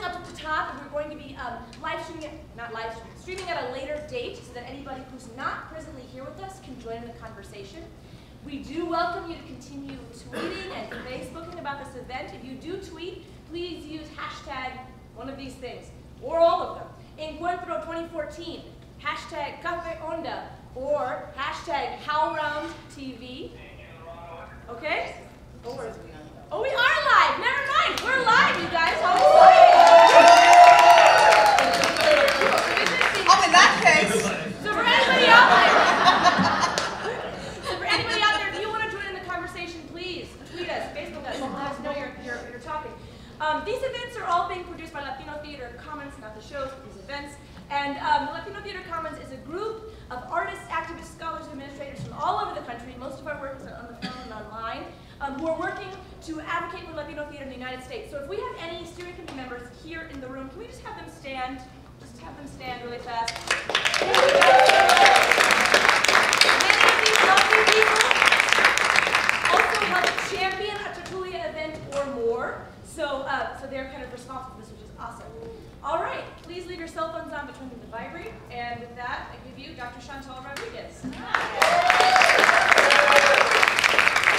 link up at the top, and we're going to be streaming at a later date so that anybody who's not presently here with us can join in the conversation. We do welcome you to continue tweeting and Facebooking about this event. If you do tweet, please use hashtag one of these things, or all of them. Encuentro 2014, hashtag Cafe Onda, or hashtag HowlRound TV. Okay? Oh, where is we? Oh, we are live! Never mind! We're live, you guys! Oh, in that case! So for anybody out there, if you want to join in the conversation, please tweet us, Facebook us, let us know your topic. These events are all being produced by Latino Theatre Commons, not the shows, these events. And the Latino Theatre Commons is a group of artists, activists, scholars, and administrators from all over the country. Most of our work is on the phone and online, who are working to advocate for Latino theater in the United States. So if we have any steering committee members here in the room, can we just have them stand? Just have them stand really fast. Many of these lovely people also help champion a Tertulia event or more. So, so they're kind of responsible for this, which is awesome. All right, please leave your cell phones on between them to vibrate. And with that, I give you Dr. Chantal Rodriguez. Hi.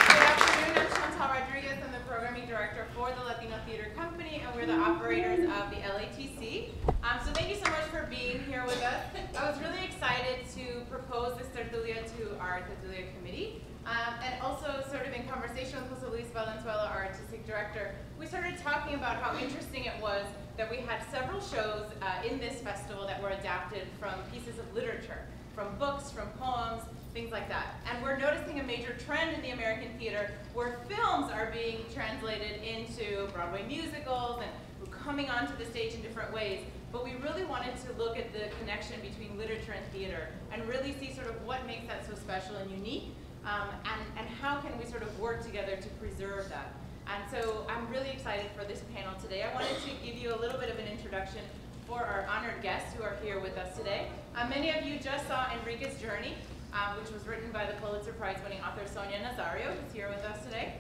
Good afternoon, I'm Chantal Rodriguez. I'm the programming director for the Latino Theatre Company, and we're the operators of the LATC. So thank you so much for being here with us. I was really excited to propose this Tertulia to our Tertulia committee. And also sort of in conversation with Jose Luis Valenzuela, our artistic director, we started talking about how interesting it was that we had several shows in this festival that were adapted from pieces of literature, from books, from poems, things like that. And we're noticing a major trend in the American theater where films are being translated into Broadway musicals and coming onto the stage in different ways. But we really wanted to look at the connection between literature and theater and really see sort of what makes that so special and unique. And how can we sort of work together to preserve that? And so I'm really excited for this panel today. I wanted to give you a little bit of an introduction for our honored guests who are here with us today. Many of you just saw Enrique's Journey, which was written by the Pulitzer Prize winning author Sonia Nazario, who's here with us today.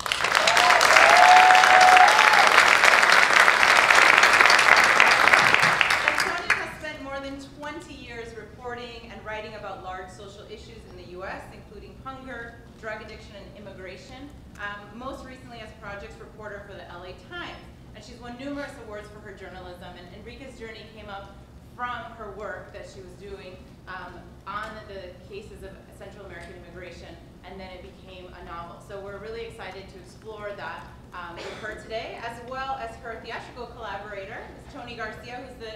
And Sonia has spent more than 20 years reporting and writing about large social issues in the US, including hunger, drug addiction, and immigration, most recently as projects reporter for the LA Times. And she's won numerous awards for her journalism, and Enrique's Journey came up from her work that she was doing on the cases of Central American immigration, and then it became a novel. So we're really excited to explore that with her today, as well as her theatrical collaborator, Tony Garcia, who's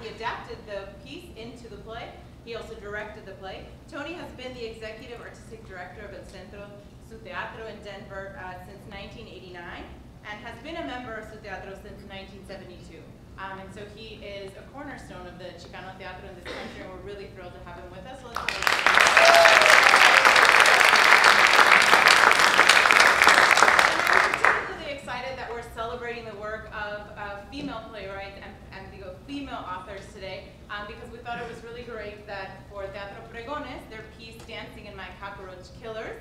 he adapted the piece into the play. He also directed the play. Tony has been the executive artistic director of El Centro Su Teatro in Denver since 1989, and has been a member of Su Teatro since 1972. And so he is a cornerstone of the Chicano Teatro in this country, and we're really thrilled to have him with us. So celebrating the work of female playwrights and female authors today because we thought it was really great that for Teatro Pregones, their piece Dancing in My Cockroach Killers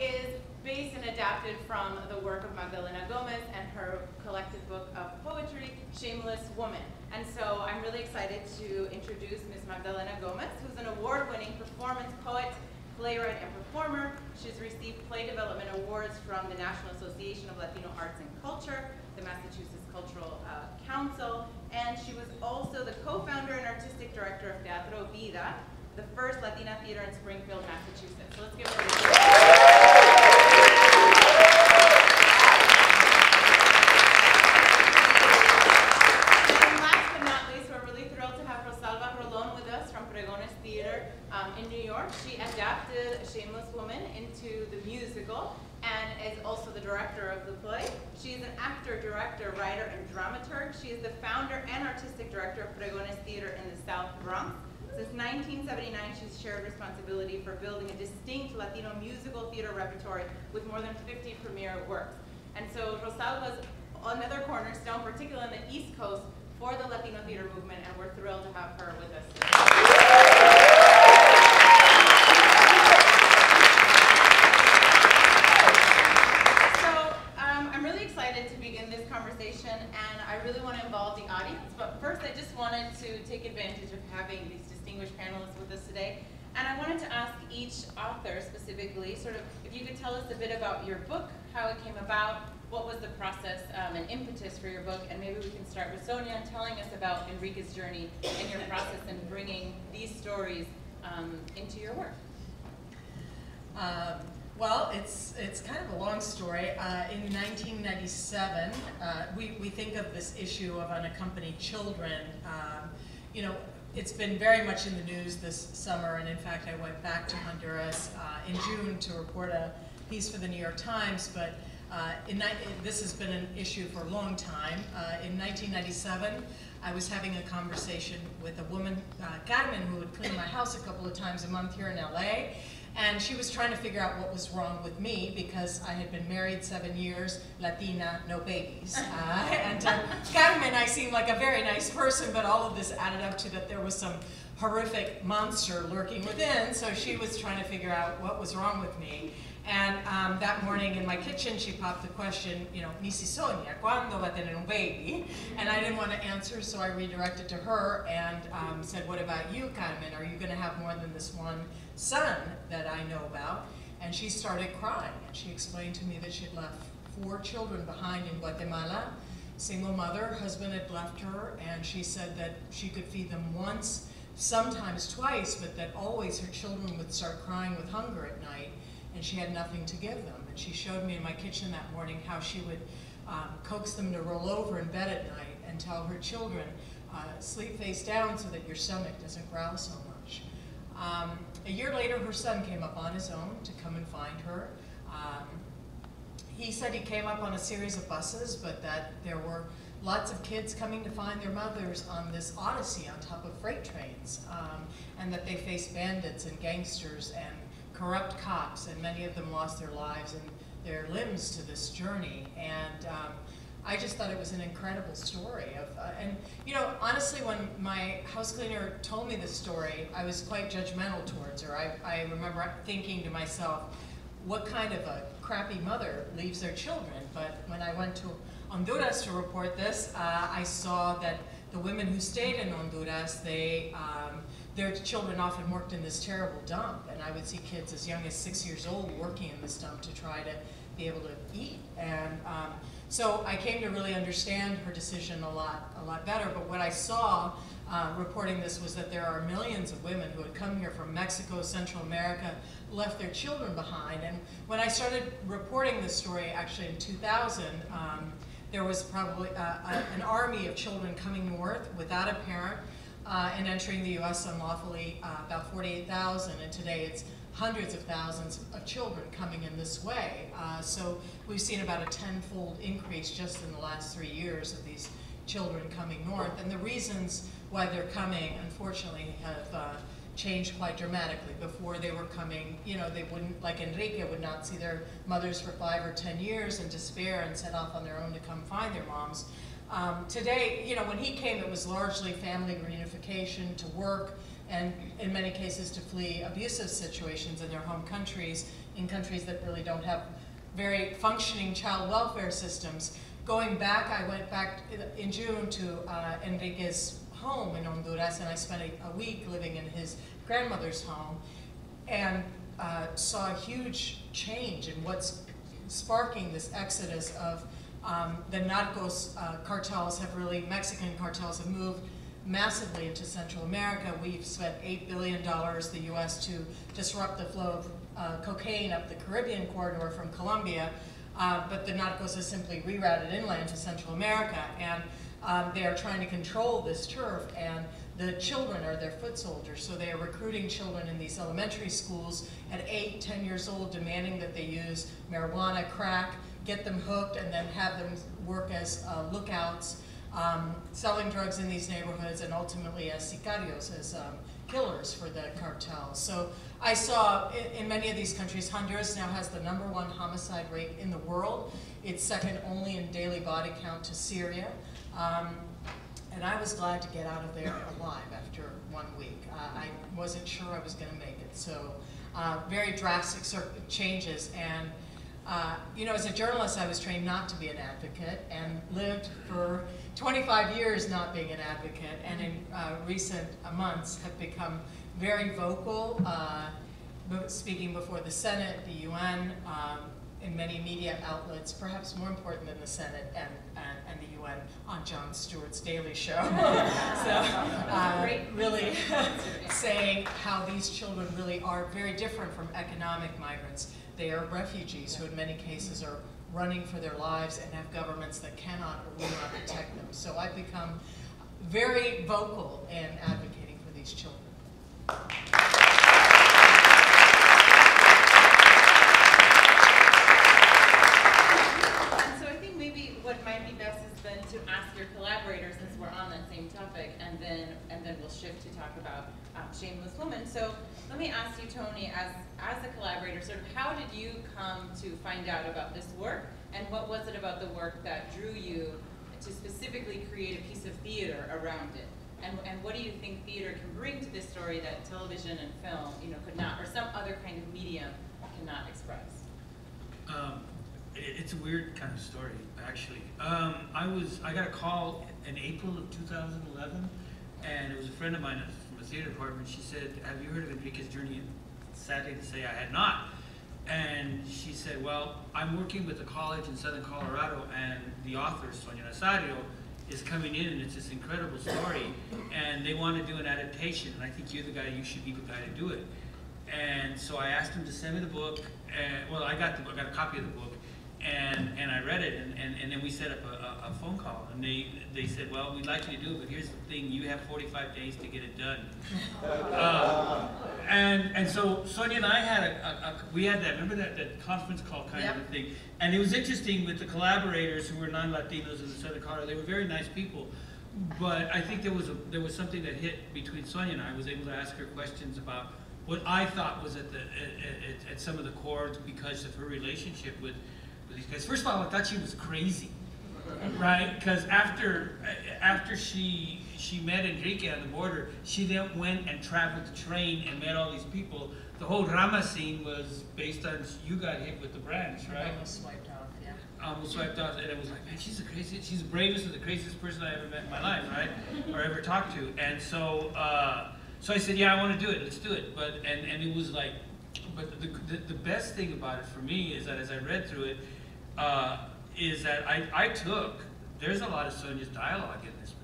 is based and adapted from the work of Magdalena Gomez and her collected book of poetry, Shameless Woman. And so I'm really excited to introduce Ms. Magdalena Gomez, who's an award-winning performance poet, playwright, and performer. She's received play development awards from the National Association of Latino Arts and Culture, the Massachusetts Cultural Council, and she was also the co-founder and artistic director of Teatro Vida, the first Latina theater in Springfield, Massachusetts. So let's give her a round of applause. And last but not least, we're really thrilled to have Rosalba Rolón with us from Pregones Theater in New York. She adapted Shameless Woman into the musical and is also the director of the play. She is an actor, director, writer, and dramaturg. She is the founder and artistic director of Pregones Theater in the South Bronx. Since 1979, she's shared responsibility for building a distinct Latino musical theater repertory with more than 50 premiere works. And so Rosalba's another cornerstone, particularly on the East Coast, for the Latino theater movement, and we're thrilled to have her with us today. excited to begin this conversation, and I really want to involve the audience, but first I just wanted to take advantage of having these distinguished panelists with us today, and I wanted to ask each author specifically, sort of, if you could tell us a bit about your book, how it came about, what was the process and impetus for your book, and maybe we can start with Sonia telling us about Enrique's Journey and your process in bringing these stories into your work. Well, it's kind of a long story. In 1997, we think of this issue of unaccompanied children. You know, it's been very much in the news this summer, and in fact, I went back to Honduras in June to report a piece for the New York Times, but this has been an issue for a long time. In 1997, I was having a conversation with a woman, Carmen, who would clean my house a couple of times a month here in LA. And she was trying to figure out what was wrong with me because I had been married 7 years, Latina, no babies. And to Carmen, I seemed like a very nice person, but all of this added up to that there was some horrific monster lurking within, so she was trying to figure out what was wrong with me. And that morning in my kitchen, she popped the question, you know, Missy Sonia, ¿cuándo va a tener un baby? And I didn't want to answer, so I redirected to her and said, what about you, Carmen? Are you going to have more than this one son that I know about? And she started crying. And she explained to me that she'd left 4 children behind in Guatemala, single mother, husband had left her, and she said that she could feed them once, sometimes twice, but that always her children would start crying with hunger at night. And she had nothing to give them. And she showed me in my kitchen that morning how she would coax them to roll over in bed at night and tell her children, sleep face down so that your stomach doesn't growl so much. A year later, her son came up on his own to come and find her. He said he came up on a series of buses, but that there were lots of kids coming to find their mothers on this odyssey on top of freight trains, and that they faced bandits and gangsters and corrupt cops, and many of them lost their lives and their limbs to this journey. And I just thought it was an incredible story. Of, and you know, honestly, when my house cleaner told me this story, I was quite judgmental towards her. I remember thinking to myself, what kind of a crappy mother leaves their children? But when I went to Honduras to report this, I saw that the women who stayed in Honduras, they their children often worked in this terrible dump, and I would see kids as young as 6 years old working in this dump to try to be able to eat. And so I came to really understand her decision a lot better. But what I saw reporting this was that there are millions of women who had come here from Mexico, Central America, left their children behind. And when I started reporting this story, actually in 2000, there was probably an army of children coming north without a parent, and entering the US unlawfully, about 48,000, and today it's hundreds of thousands of children coming in this way. So we've seen about a 10-fold increase just in the last 3 years of these children coming north, and the reasons why they're coming, unfortunately, have changed quite dramatically. Before they were coming, you know, they wouldn't, like Enrique, would not see their mothers for 5 or 10 years in despair and set off on their own to come find their moms. Today, you know, when he came, it was largely family reunification, to work, and in many cases to flee abusive situations in their home countries, in countries that really don't have very functioning child welfare systems. Going back, I went back in June to Enrique's home in Honduras, and I spent a week living in his grandmother's home, and saw a huge change in what's sparking this exodus of the narcos cartels have really, Mexican cartels have moved massively into Central America. We've spent $8 billion, the US, to disrupt the flow of cocaine up the Caribbean corridor from Colombia, but the narcos are simply rerouted inland to Central America, and they are trying to control this turf, and the children are their foot soldiers, so they are recruiting children in these elementary schools at 8, 10 years old, demanding that they use marijuana, crack, get them hooked, and then have them work as lookouts, selling drugs in these neighborhoods, and ultimately as sicarios, as killers for the cartels. So I saw in many of these countries, Honduras now has the #1 homicide rate in the world. It's second only in daily body count to Syria. And I was glad to get out of there alive after 1 week. I wasn't sure I was going to make it. So very drastic changes. And You know, as a journalist, I was trained not to be an advocate and lived for 25 years not being an advocate, and in recent months have become very vocal, speaking before the Senate, the UN, in many media outlets, perhaps more important than the Senate and the UN, on Jon Stewart's Daily Show. So really saying how these children really are very different from economic migrants. They are refugees who in many cases are running for their lives and have governments that cannot or will not protect them. So I've become very vocal in advocating for these children. So I think maybe what might be best is then to ask your collaborators, since we're on that same topic, and then we'll shift to talk about Shameless Woman. So let me ask you, Tony, as a collaborator, sort of how did you come to find out about this work, and what was it about the work that drew you to specifically create a piece of theater around it? And what do you think theater can bring to this story that television and film, you know, could not, or some other kind of medium cannot express? It's a weird kind of story, actually. I got a call in April of 2011, and it was a friend of mine from a theater department. She said, "Have you heard of Enrique's Journey?" And sadly to say, I had not. And she said, "Well, I'm working with a college in Southern Colorado, and the author, Sonia Nazario, is coming in, and it's this incredible story, and they want to do an adaptation, and I think you're the guy, you should be the guy to do it." And so I asked him to send me the book, and, well, I got a copy of the book, and I read it, and then we set up a phone call, and they said, "Well, we'd like you to do it, but here's the thing, you have 45 days to get it done." And so Sonia and I had that conference call kind of thing, and it was interesting with the collaborators who were non-Latinos in the Southern Colorado. They were very nice people, but I think there was something that hit between Sonia and I. I was able to ask her questions about what I thought was at some of the cores because of her relationship with these guys. First of all, I thought she was crazy, right? Because after she met Enrique on the border, she then went and traveled the train and met all these people. The whole drama scene was based on you got hit with the branch, right? Almost swiped off, yeah. Almost swiped off, and it was like, man, she's the bravest and the craziest person I ever met in my life, right? Or ever talked to. And so I said, yeah, I want to do it, let's do it. But, and it was like, but the best thing about it for me is that as I read through it, is that there's a lot of Sonia's dialogue in this.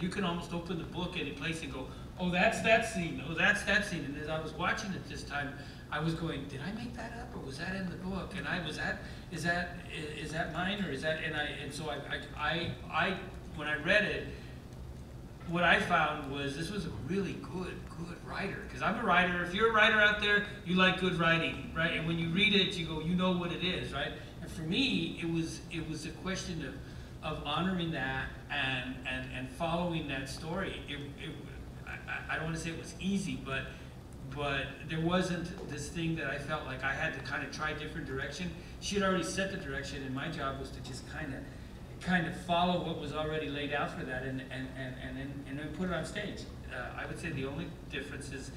You can almost open the book any place and go, oh, that's that scene, oh, that's that scene. And as I was watching it this time, I was going, did I make that up, or was that in the book? And is that mine, or is that? And so when I read it, what I found was this was a really good writer. Because I'm a writer. If you're a writer out there, you like good writing, right? And when you read it, you go, you know what it is, right? And for me, it was a question of honoring that and following that story. I don't want to say it was easy, but there wasn't this thing that I felt like I had to kind of try different direction. She had already set the direction, and my job was to just kind of follow what was already laid out for that and then put it on stage. I would say the only difference is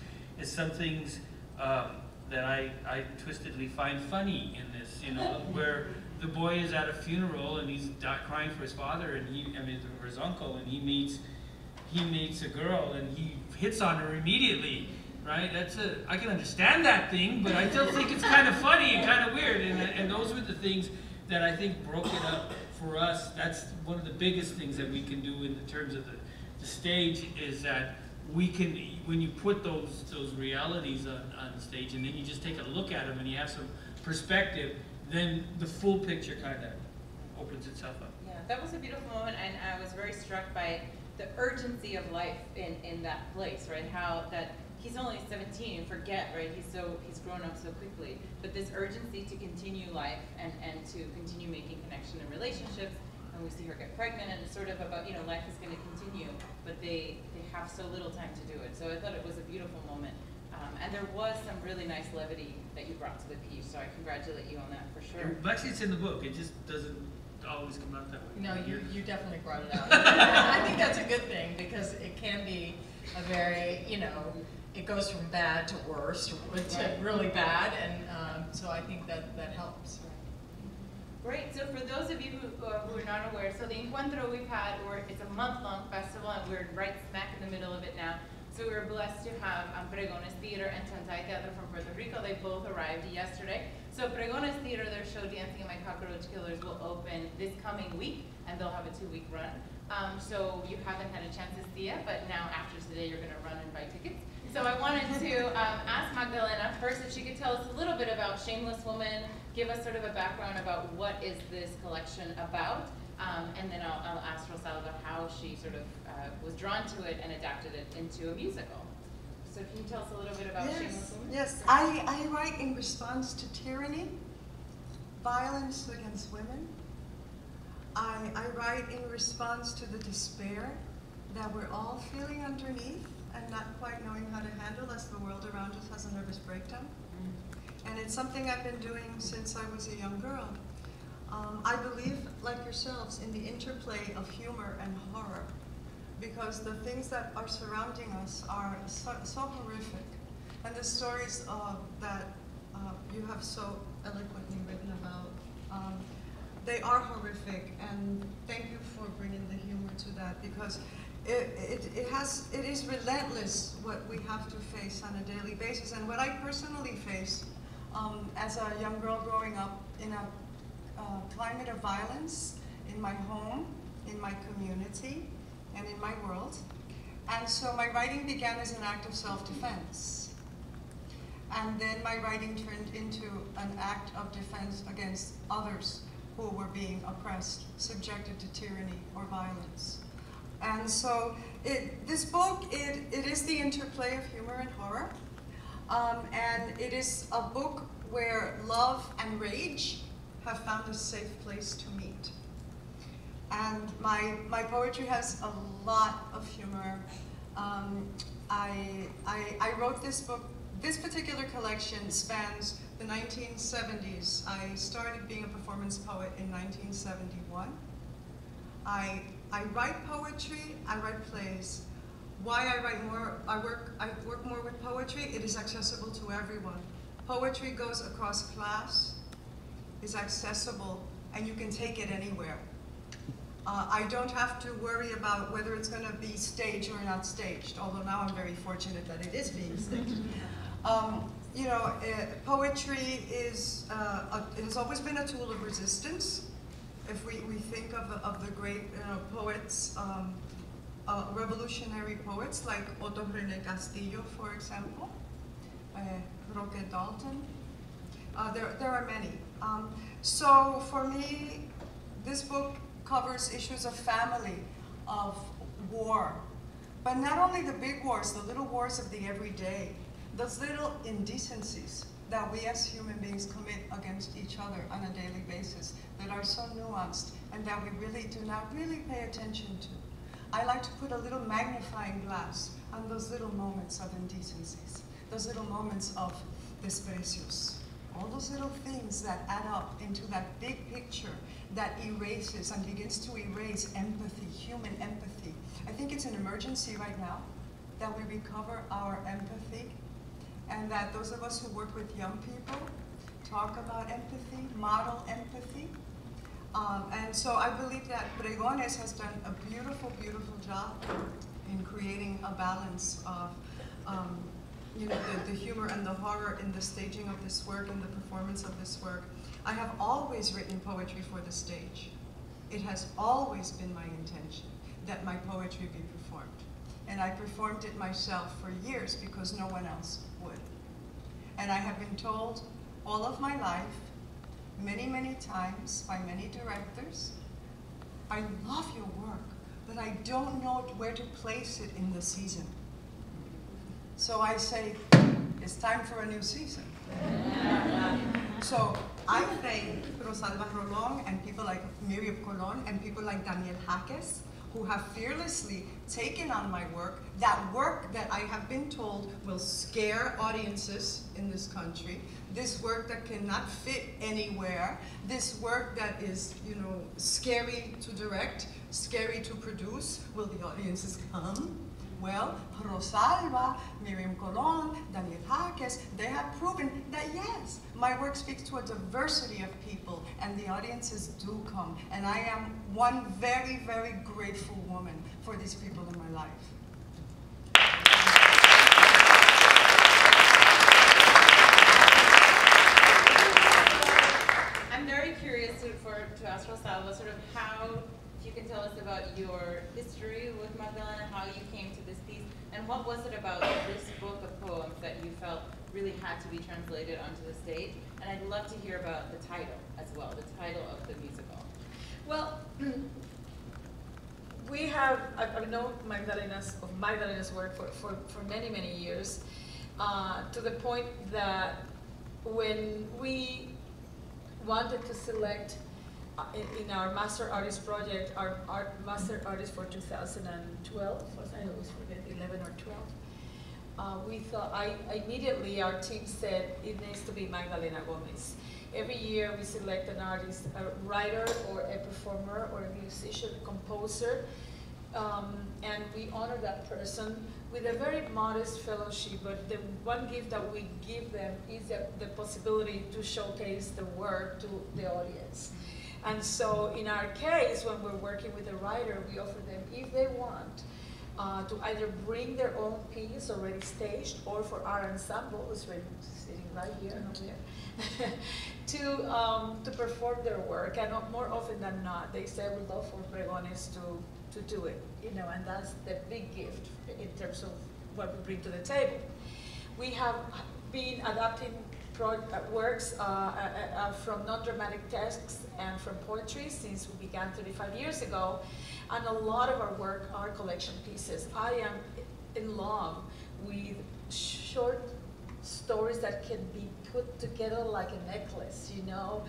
some things that I twistedly find funny in this, you know, where the boy is at a funeral and he's crying for his father, and or his uncle, and he meets a girl and he hits on her immediately, right? I can understand that thing, but I still think it's kind of funny and kind of weird, and those were the things that I think broke it up for us. That's one of the biggest things that we can do in the terms of the stage, is that we can, when you put those realities on stage, and then you just take a look at them and you have some perspective, then the full picture kind of opens itself up. Yeah, that was a beautiful moment, and I was very struck by the urgency of life in that place, right? How that he's only 17, you forget, right? He's grown up so quickly, but this urgency to continue life and to continue making connection and relationships. And we see her get pregnant, and sort of about, you know, life is going to continue, but they have so little time to do it. So I thought it was a beautiful moment. And there was some really nice levity that you brought to the piece, so I congratulate you on that for sure. But actually, it's in the book. It just doesn't always come out that way. No, you definitely brought it out. I think that's a good thing, because it can be a very, you know, it goes from bad to worse, to really bad, and so I think that helps. Great, so for those of you who are not aware, so the Encuentro we've had, it's a month-long festival, and we're right smack in the middle of it now. So we're blessed to have Pregones Theatre and Tantai Teatro from Puerto Rico. They both arrived yesterday. So Pregones Theatre, their show Dancing in My Cockroach Killers, will open this coming week, and they'll have a 2-week run. So you haven't had a chance to see it, but now after today, you're gonna run and buy tickets. So I wanted to ask Magdalena first if she could tell us a little bit about Shameless Woman, give us sort of a background about what is this collection about, and then I'll ask Rosalba how she sort of was drawn to it and adapted it into a musical. So can you tell us a little bit about Shameless Woman? Yes, I write in response to tyranny, violence against women. I write in response to the despair that we're all feeling underneath and not quite knowing how to handle as the world around us has a nervous breakdown. And it's something I've been doing since I was a young girl. I believe, like yourselves, in the interplay of humor and horror, because the things that are surrounding us are so horrific, and the stories that you have so eloquently written about, they are horrific, and thank you for bringing the humor to that, because it is relentless what we have to face on a daily basis, and what I personally face as a young girl growing up in a climate of violence in my home, in my community, and in my world. And so my writing began as an act of self-defense. And then my writing turned into an act of defense against others who were being oppressed, subjected to tyranny or violence. And so this book, it is the interplay of humor and horror. And it is a book where love and rage have found a safe place to meet. And my poetry has a lot of humor. I wrote this book, this particular collection spans the 1970s. I started being a performance poet in 1971. I write poetry, I write plays. Why I write more, I work more with poetry, it is accessible to everyone. Poetry goes across class, is accessible, and you can take it anywhere. I don't have to worry about whether it's gonna be staged or not staged, although now I'm very fortunate that it is being staged. You know, poetry is, it has always been a tool of resistance. If we think of the great poets, revolutionary poets like Otto René Castillo, for example, Roque Dalton. There are many. So for me, this book covers issues of family, of war, but not only the big wars, the little wars of the everyday, those little indecencies that we as human beings commit against each other on a daily basis that are so nuanced and that we really do not really pay attention to. I like to put a little magnifying glass on those little moments of indecencies, those little moments of desprecios, all those little things that add up into that big picture that erases and begins to erase empathy, human empathy. I think it's an emergency right now that we recover our empathy, and that those of us who work with young people talk about empathy, model empathy. And so I believe that Pregones has done a beautiful, beautiful job in creating a balance of you know, the humor and the horror in the staging of this work and the performance of this work. I have always written poetry for the stage. It has always been my intention that my poetry be performed. And I performed it myself for years because no one else would. And I have been told all of my life, many, many times by many directors, I love your work, but I don't know where to place it in the season. So I say, it's time for a new season. So I thank Rosalba Rolón and people like Miriam Colón and people like Daniel Jaquez, who have fearlessly taken on my work that I have been told will scare audiences in this country, this work that cannot fit anywhere, this work that is, you know, scary to direct, scary to produce. Will the audiences come? Well, Rosalba, Miriam Colón, Daniel Jaquez, they have proven that yes, my work speaks to a diversity of people and the audiences do come. And I am one very, very grateful woman for these people in my life. I'm very curious to ask Rosalba sort of how you can tell us about your history with Magdalena, how you came to this piece, and what was it about this book of poems that you felt really had to be translated onto the stage? And I'd love to hear about the title as well, the title of the musical. Well, we have, I've known Magdalena's work for many, many years, to the point that when we wanted to select in our master artist project, our master artist for 2012, I always forget, 11 or 12, we thought, immediately our team said it needs to be Magdalena Gomez. Every year we select an artist, a writer or a performer or a musician, a composer, and we honor that person with a very modest fellowship, but the one gift that we give them is the possibility to showcase the work to the audience. And so in our case, when we're working with a writer, we offer them, if they want, to either bring their own piece already staged, or for our ensemble, it's ready, sitting right here, not there, to perform their work. And more often than not, they say, we'd love for Pregones to do it. You know, and that's the big gift in terms of what we bring to the table. We have been adapting works from non-dramatic texts and from poetry since we began 35 years ago, and a lot of our work are collection pieces. I am in love with short stories that can be put together like a necklace, you know,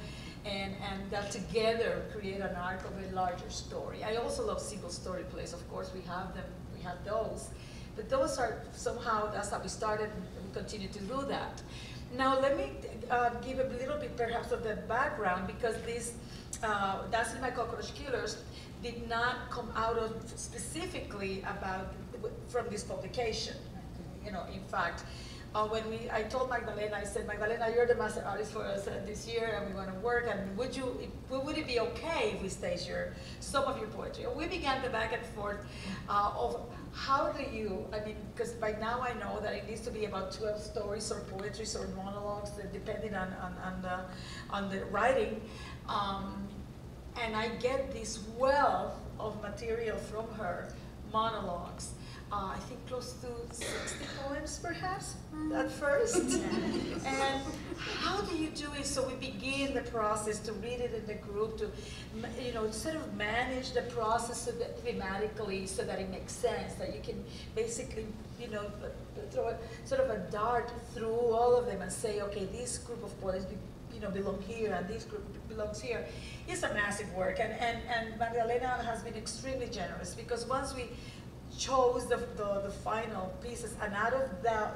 and that together create an arc of a larger story. I also love single story plays, of course, we have them, we have those, but those are somehow, that's how we started and we continue to do that. Now let me give a little bit perhaps of the background, because this Dancing in My Cockroach Killers did not come out of specifically about from this publication. You know, in fact, when I told Magdalena, I said, Magdalena, you're the master artist for us this year, and we want to work. And would it be okay if we stage some of your poetry? And we began the back and forth of how do you? I mean, because by now I know that it needs to be about 12 stories or poetries or monologues, depending on the writing. And I get this wealth of material from her monologues. I think close to 60 poems, perhaps, at first. And how do you do it? So we begin the process to read it in the group, to you know, sort of manage the process so that thematically, so that it makes sense, that you can basically, you know, throw sort of a dart through all of them and say, okay, this group of poems, you know, belong here, and this group belongs here. It's a massive work, and Magdalena has been extremely generous, because once we chose the final pieces, and out of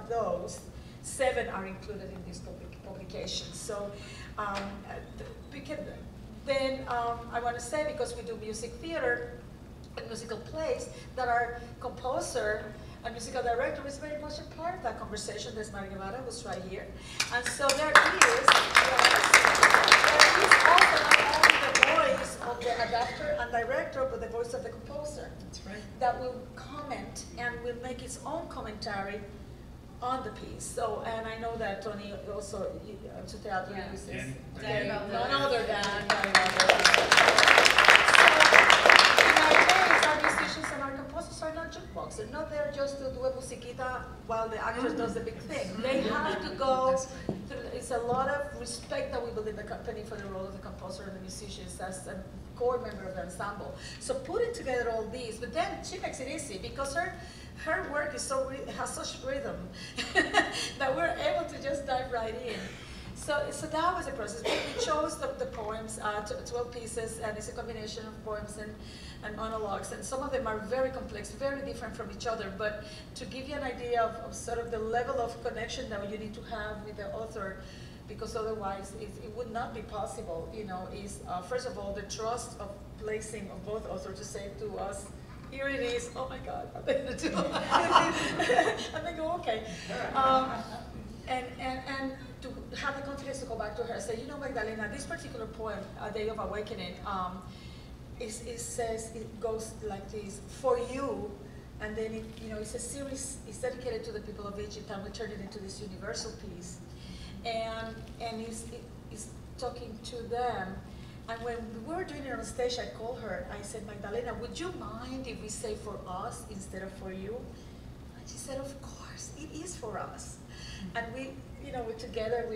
those, 7 are included in this publication. So we can, then I want to say, because we do music theater and musical plays, that our composer and musical director is very much a part of that conversation. There's Maria Mara, who's right here. And so there is, of the adapter and director, but the voice of the composer. That's right. That will comment and will make its own commentary on the piece. So, and I know that Tony also to Teatro uses none other than our musicians and our composers are not jukebox. They're not there just to do a musiquita while the actor does the big thing. They have to go. It's a lot of respect that we believe the company for the role of the composer and the musicians as a core member of the ensemble. So putting together all these, but then she makes it easy because her work is so has such rhythm that we're able to just dive right in. So that was the process. We chose the poems, 12 pieces, and it's a combination of poems and monologues, and some of them are very complex, very different from each other, but to give you an idea of sort of the level of connection that you need to have with the author, because otherwise it would not be possible, you know, is first of all, the trust of placing of both authors to say to us, here it is. Oh my God, what am I going to do? And I go, okay. And to have the confidence to go back to her and say, you know, Magdalena, this particular poem, A Day of Awakening, it goes like this, for you, and then it, you know, it's a series, it's dedicated to the people of Egypt, and we turn it into this universal piece. And it's talking to them. And when we were doing it on stage, I called her, I said, Magdalena, would you mind if we say for us instead of for you? And she said, of course, it is for us. And we, you know, we're together,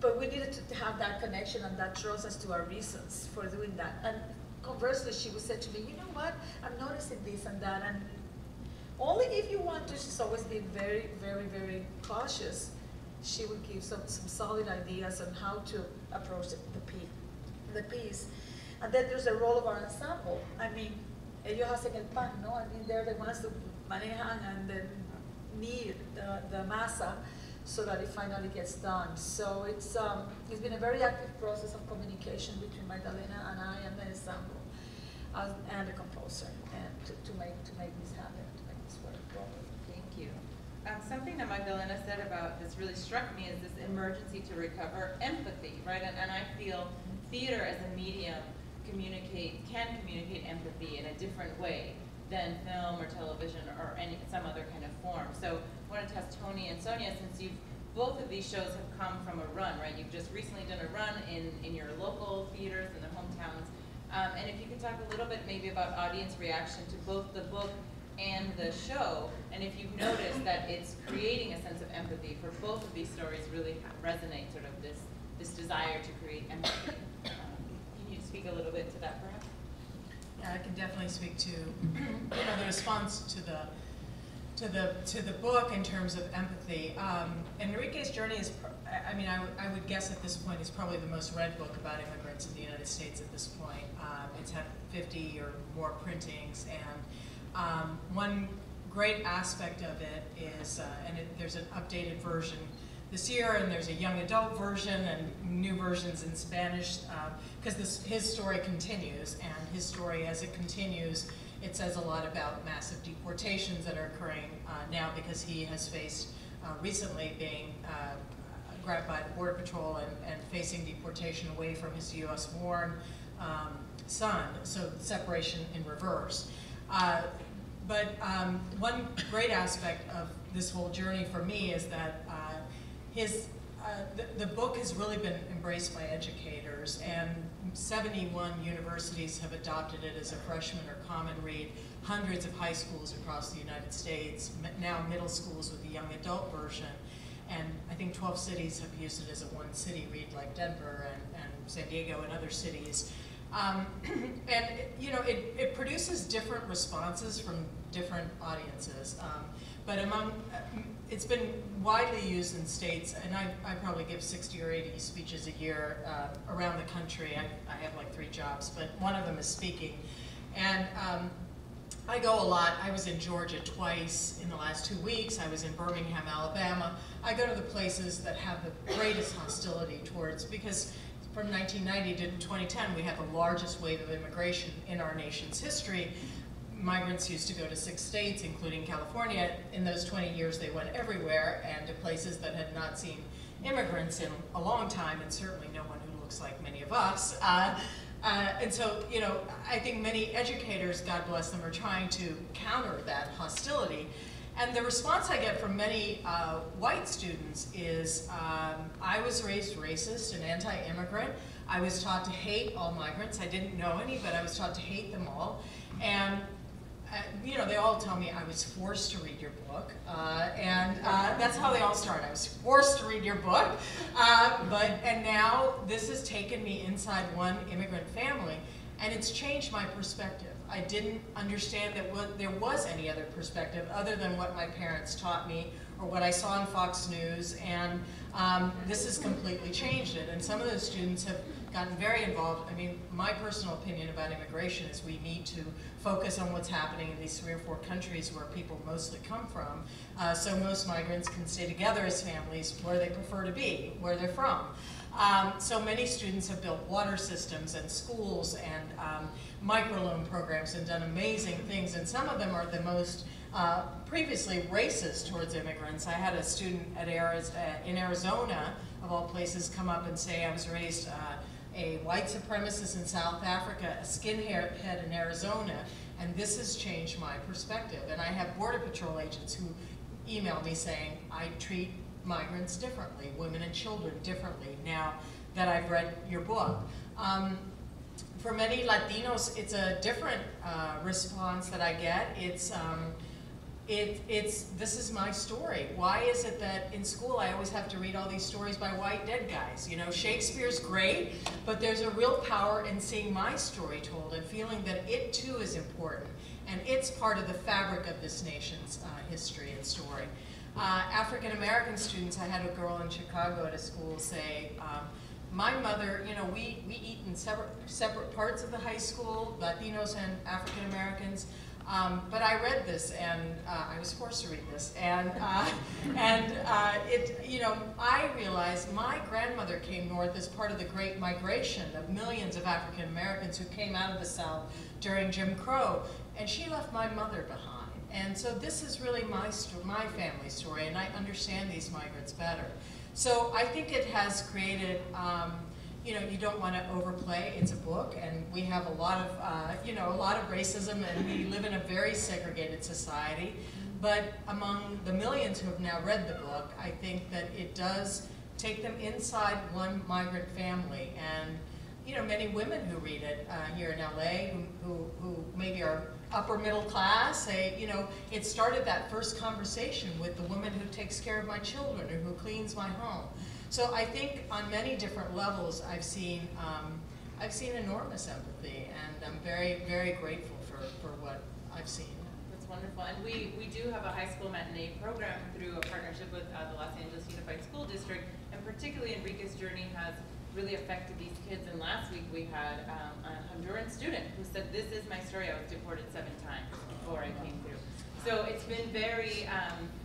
but we needed to have that connection and that trust as to our reasons for doing that. And conversely, she would say to me, you know what, I'm noticing this and that, and only if you want to. She's always been very, very, very cautious. She would give some solid ideas on how to approach the piece. And then there's the role of our ensemble. I mean, ellos hacen el pan, no? I mean, they're the ones that manejan and then knead the masa so that it finally gets done. So it's been a very active process of communication between Magdalena and I and the ensemble and the composer and to make this happen, to make this work properly. Thank you. Something that Magdalena said about this really struck me is this emergency to recover empathy, right? And I feel theater as a medium can communicate empathy in a different way than film or television or some other kind of form. So I want to test Tony and Sonia, since both of these shows have come from a run, right? You've just recently done a run in your local theaters in the hometowns. And if you could talk a little bit maybe about audience reaction to both the book and the show, and if you've noticed that it's creating a sense of empathy for both of these stories, really resonate sort of this desire to create empathy. Can you speak a little bit to that, perhaps? Yeah, I can definitely speak to the response to the book in terms of empathy. Enrique's Journey is, I would guess at this point, is probably the most read book about immigrants in the United States at this point. It's had 50 or more printings, and one great aspect of it is, there's an updated version this year, and there's a young adult version and new versions in Spanish, because his story continues, and his story as it continues, it says a lot about massive deportations that are occurring now, because he has faced recently being grabbed by the Border Patrol and facing deportation away from his U.S. born son, so separation in reverse. But one great aspect of this whole journey for me is that the book has really been embraced by educators, and 71 universities have adopted it as a freshman or common read. Hundreds of high schools across the United States, now middle schools with the young adult version, and I think 12 cities have used it as a one-city read, like Denver and San Diego and other cities. And you know, it produces different responses from different audiences, but it's been widely used in states, and I probably give 60 or 80 speeches a year around the country. I have like 3 jobs, but one of them is speaking, and I go a lot. I was in Georgia twice in the last 2 weeks. I was in Birmingham, Alabama. I go to the places that have the greatest hostility towards, because from 1990 to 2010, we had the largest wave of immigration in our nation's history. Migrants used to go to 6 states, including California. In those 20 years, they went everywhere and to places that had not seen immigrants in a long time, and certainly no one who looks like many of us. And so, you know, I think many educators, God bless them, are trying to counter that hostility. And the response I get from many white students is, I was raised racist and anti-immigrant. I was taught to hate all migrants. I didn't know any, but I was taught to hate them all. And you know, they all tell me I was forced to read your book. That's how they all start. I was forced to read your book. And now this has taken me inside one immigrant family, and it's changed my perspective. I didn't understand that there was any other perspective other than what my parents taught me or what I saw on Fox News, and this has completely changed it. And some of those students have gotten very involved. I mean, my personal opinion about immigration is we need to focus on what's happening in these 3 or 4 countries where people mostly come from, so most migrants can stay together as families where they prefer to be, where they're from. So many students have built water systems and schools and microloan programs and done amazing things, and some of them are the most previously racist towards immigrants. I had a student at in Arizona, of all places, come up and say, I was raised a white supremacist in South Africa, a skinhead in Arizona, and this has changed my perspective. And I have Border Patrol agents who email me saying, I treat migrants differently, women and children differently, now that I've read your book. For many Latinos, it's a different response that I get. It's this is my story. Why is it that in school I always have to read all these stories by white dead guys? You know, Shakespeare's great, but there's a real power in seeing my story told and feeling that it too is important, and it's part of the fabric of this nation's history and story. African-American students, I had a girl in Chicago at a school say, my mother, you know, we eat in separate parts of the high school, Latinos and African-Americans. But I read this, and I was forced to read this, and it, you know, I realized my grandmother came north as part of the Great Migration of millions of African Americans who came out of the South during Jim Crow, and she left my mother behind. And so this is really my family story, and I understand these migrants better. So I think it has created. You know, you don't want to overplay. It's a book, and we have a lot of, you know, a lot of racism, and we live in a very segregated society. But among the millions who have now read the book, I think that it does take them inside one migrant family. And, you know, many women who read it here in LA, who maybe are upper middle class, say, you know, it started that first conversation with the woman who takes care of my children or who cleans my home. So I think on many different levels, I've seen enormous empathy, and I'm very, very grateful for what I've seen. That's wonderful, and we do have a high school matinee program through a partnership with the Los Angeles Unified School District, and particularly Enrique's Journey has really affected these kids. And last week we had a Honduran student who said, "This is my story. I was deported 7 times before I came through." So it's been very,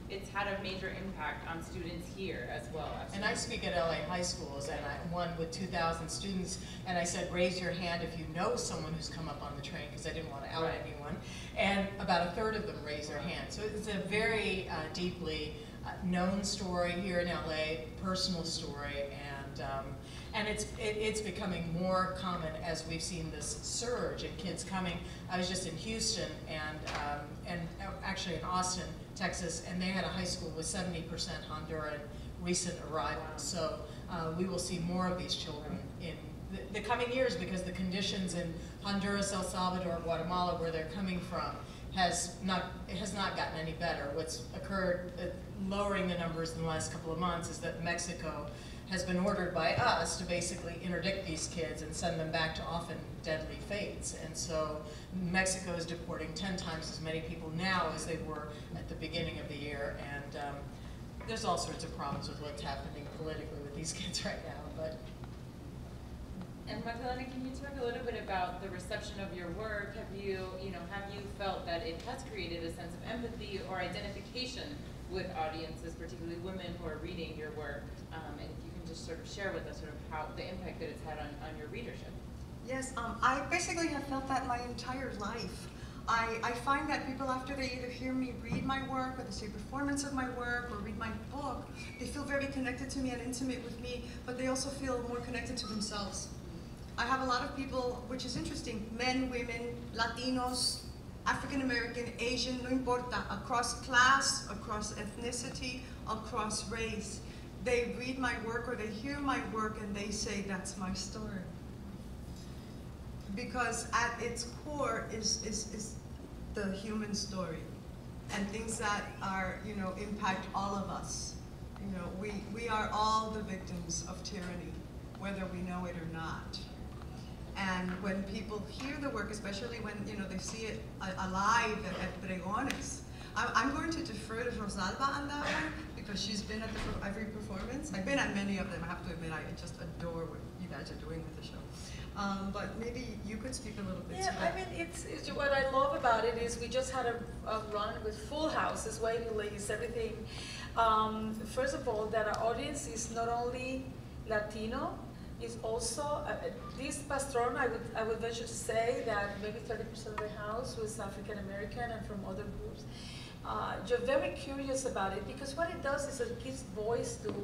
it's had a major impact on students here as well. Absolutely. And I speak at LA high schools, and I won with 2,000 students, and I said, raise your hand if you know someone who's come up on the train, because I didn't want to out anyone. And about a third of them raised their hand. So it's a very deeply known story here in LA, personal story, and it's becoming more common as we've seen this surge in kids coming. I was just in Houston and actually in Austin, Texas, and they had a high school with 70% Honduran recent arrivals. So we will see more of these children in the coming years, because the conditions in Honduras, El Salvador, Guatemala, where they're coming from, has not gotten any better. What's occurred, lowering the numbers in the last couple of months, is that Mexico has been ordered by us to basically interdict these kids and send them back to often deadly fates. And so Mexico is deporting 10 times as many people now as they were at the beginning of the year. And there's all sorts of problems with what's happening politically with these kids right now. But. And Magdalena, can you talk a little bit about the reception of your work? Have you felt that it has created a sense of empathy or identification with audiences, particularly women who are reading your work? And if you can just sort of share with us sort of how the impact that it's had on your readership. Yes, I basically have felt that my entire life. I find that people, after they either hear me read my work or they see a performance of my work or read my book, they feel very connected to me and intimate with me, but they also feel more connected to themselves. I have a lot of people, which is interesting, men, women, Latinos, African American, Asian, no importa, across class, across ethnicity, across race. They read my work or they hear my work and they say, that's my story. Because at its core is the human story and things that are, you know, impact all of us. You know, we are all the victims of tyranny, whether we know it or not. And when people hear the work, especially when, you know, they see it alive at Pregones, I'm going to defer to Rosalba on that one, because she's been at every performance. I've been at many of them, I have to admit. I just adore what you guys are doing with the show. But maybe you could speak a little bit to that. Yeah, I mean, it's what I love about it is we just had a run with full houses, waiting lists, everything. First of all, that our audience is not only Latino is also, this Pastrón, I would venture to say that maybe 30% of the house was African American and from other groups. You're very curious about it because what it does is it gives voice to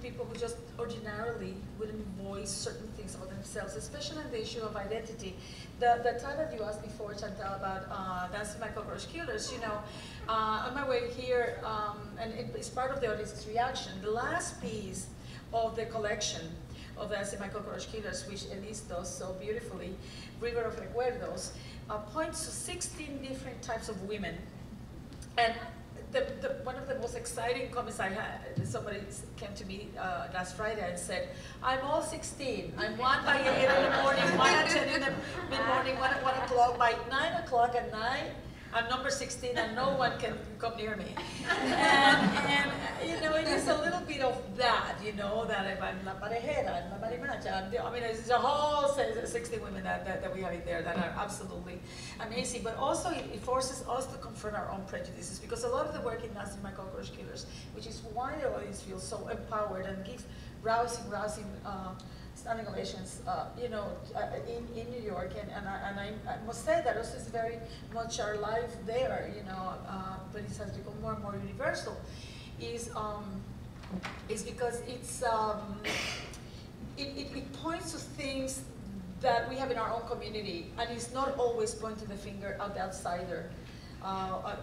people who just ordinarily wouldn't voice certain things about themselves, especially on the issue of identity. The time that you asked before, Chantal, about Dancing in My Cockroach Killers, you know, on my way here, and it's part of the audience's reaction, the last piece of the collection of Dancing in My Cockroach Killers, which Elise does so beautifully, River of Recuerdos, points to 16 different types of women. And one of the most exciting comments I had, somebody came to me last Friday and said, I'm all 16. I'm one by 8 in the morning, one at 10 in the mid-morning, one at 1 o'clock, by 9 o'clock at night, I'm number 16 and no one can come near me. And you know, it is a little bit of that, you know, that if I'm La Parejera, I'm La Marimacha, I mean, it's a whole 60 women that we have in there that are absolutely amazing. But also it forces us to confront our own prejudices because a lot of the work in Dancing in My Cockroach Killers, which is why the audience feels so empowered and gives rousing, standing ovations, you know, in New York, and I must say that also is very much our life there, you know, but it has become more and more universal, is because it's, it points to things that we have in our own community, and it's not always pointing the finger at the outsider.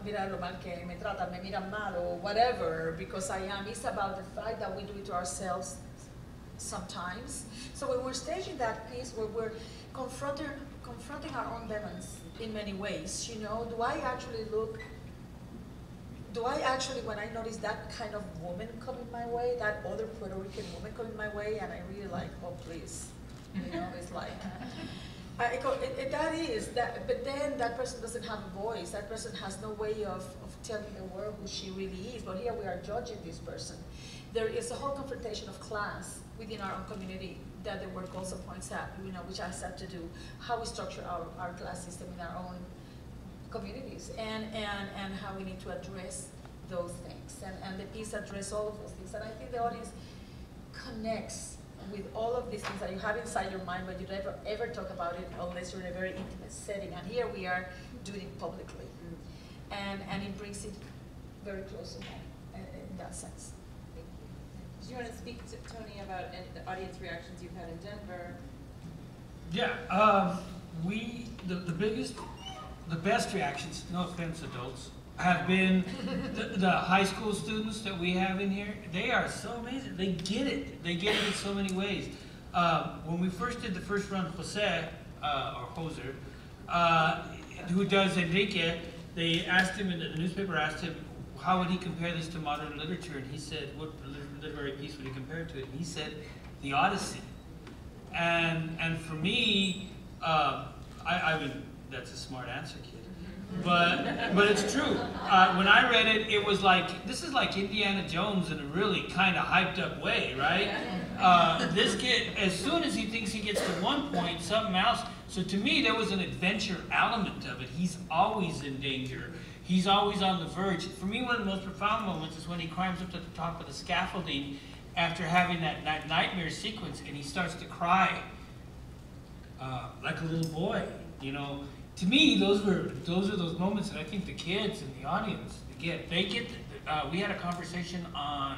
Mira lo mal que me tratan, me miran mal, or whatever, because I am, it's about the fact that we do it to ourselves sometimes. So when we're staging that piece, where we're confronting our own demons in many ways, you know, do I actually, when I notice that kind of woman coming my way, that other Puerto Rican woman coming my way, and I really like, oh please, you know, it's like, but then that person doesn't have a voice, that person has no way of telling the world who she really is, but here we are judging this person. There is a whole confrontation of class within our own community that the work also points out, you know, which has to do how we structure our class system in our own communities and how we need to address those things. And the piece addresses all of those things. And I think the audience connects with all of these things that you have inside your mind, but you never ever talk about it unless you're in a very intimate setting. And here we are doing it publicly. Mm-hmm. And it brings it very close to home in that sense. Do you want to speak to Tony about the audience reactions you've had in Denver? Yeah, the best reactions, no offense adults, have been the high school students that we have in here. They are so amazing, they get it. They get it in so many ways. When we first did the first run, Jose, or Hoser, who does Enrique, they asked him, and the newspaper asked him, how would he compare this to modern literature? And he said, what literary piece would he compare it to? And he said, the Odyssey. And for me, I mean, that's a smart answer, kid. But it's true. When I read it, it was like, this is like Indiana Jones in a really kind of hyped up way, right? This kid, as soon as he thinks he gets to one point, something else. So to me, there was an adventure element of it. He's always in danger. He's always on the verge. For me, one of the most profound moments is when he climbs up to the top of the scaffolding after having that nightmare sequence, and he starts to cry like a little boy. You know, to me, those are those moments that I think the kids and the audience get. They get. We had a conversation on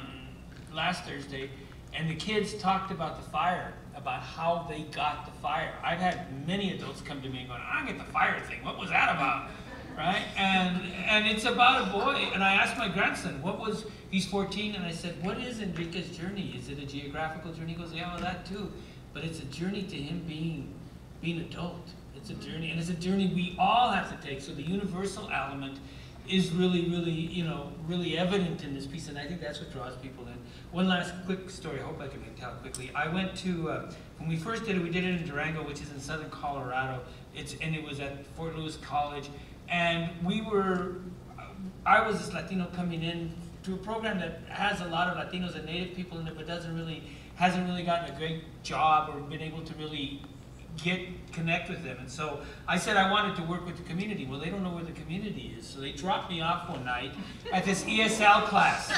last Thursday, and the kids talked about the fire, about how they got the fire. I've had many adults come to me and going, "I don't get the fire thing. What was that about?" Right? And it's about a boy. And I asked my grandson, he's 14, and I said, what is Enrique's journey? Is it a geographical journey? He goes, yeah, well, that too. But it's a journey to him being adult. It's a journey, and it's a journey we all have to take. So the universal element is really, really, you know, really evident in this piece, and I think that's what draws people in. One last quick story, I hope I can tell quickly. I went to, when we first did it, we did it in Durango, which is in southern Colorado. And it was at Fort Lewis College. And I was this Latino coming in to a program that has a lot of Latinos and Native people in it, but hasn't really gotten a great job or been able to really connect with them. And so I said I wanted to work with the community. Well, they don't know where the community is, so they dropped me off one night at this ESL class.